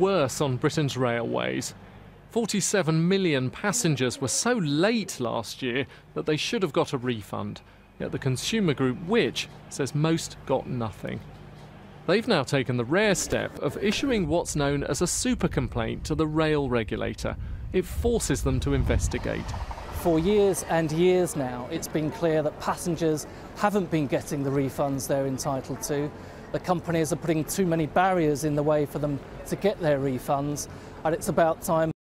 worse on Britain's railways. 47 million passengers were so late last year that they should have got a refund. Yet the consumer group Which? Says most got nothing. They've now taken the rare step of issuing what's known as a super complaint to the rail regulator. It forces them to investigate. For years and years now, it's been clear that passengers haven't been getting the refunds they're entitled to. The companies are putting too many barriers in the way for them to get their refunds, and it's about time